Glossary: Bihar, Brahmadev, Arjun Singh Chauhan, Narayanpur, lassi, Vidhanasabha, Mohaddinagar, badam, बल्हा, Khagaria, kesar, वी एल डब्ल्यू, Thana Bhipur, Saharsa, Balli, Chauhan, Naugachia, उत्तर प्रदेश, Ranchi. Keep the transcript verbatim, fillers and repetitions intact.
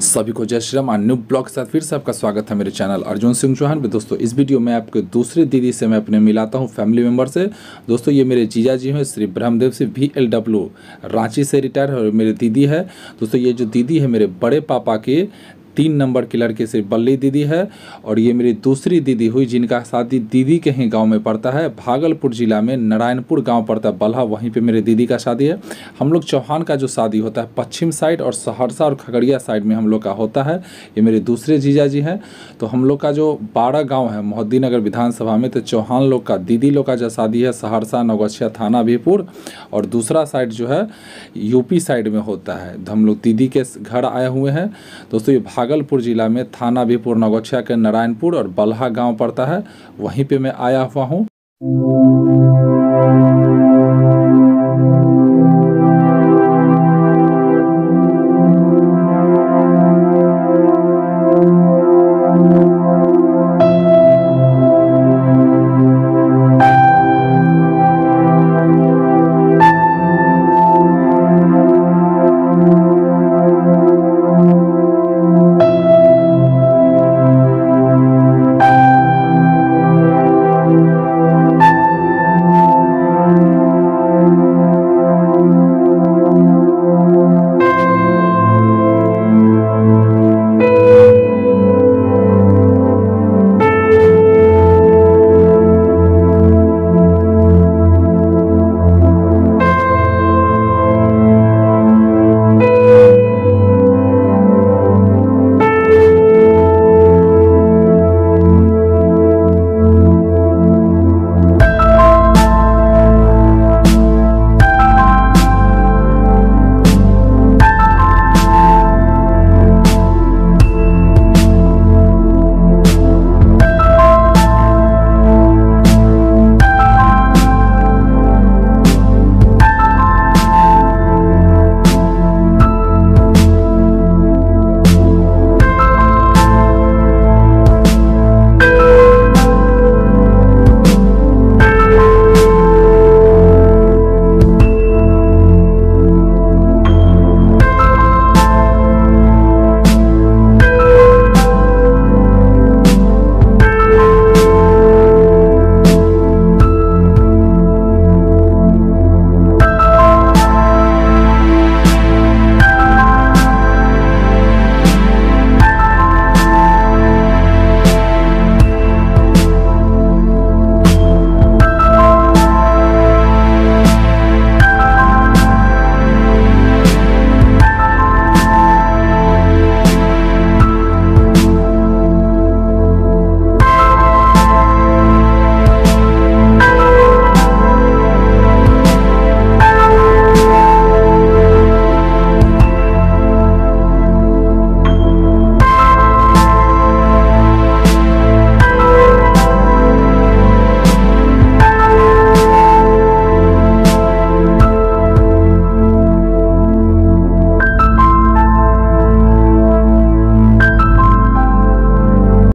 सभी को जय श्री राम। न्यू ब्लॉग के साथ फिर से आपका स्वागत है मेरे चैनल अर्जुन सिंह चौहान में। दोस्तों इस वीडियो में आपके दूसरे दीदी से मैं अपने मिलाता हूं, फैमिली मेंबर से। दोस्तों ये मेरे जीजा जी हैं, श्री ब्रह्मदेव से वी एल डब्ल्यू रांची से रिटायर है, और मेरी दीदी है। दोस्तों ये जो दीदी है मेरे बड़े पापा के तीन नंबर की लड़के से बल्ली दीदी है, और ये मेरी दूसरी दीदी हुई जिनका शादी दीदी के ही गांव में पड़ता है, भागलपुर जिला में नारायणपुर गांव पड़ता है बल्हा, वहीं पे मेरी दीदी का शादी है। हम लोग चौहान का जो शादी होता है पश्चिम साइड और सहरसा और खगड़िया साइड में हम लोग का होता है। ये मेरे दूसरे जीजा जी हैं। तो हम लोग का जो बारह गाँव है मोहद्दीनगर विधानसभा में, तो चौहान लोग का दीदी लोग का जो शादी है सहरसा नौगछिया थाना भीपुर, और दूसरा साइड जो है यूपी साइड में होता है। तो हम लोग दीदी के घर आए हुए हैं। दोस्तों ये भागलपुर जिला में थाना भीपुर नौगछिया के नारायणपुर और बल्हा गांव पड़ता है, वहीं पे मैं आया हुआ हूँ।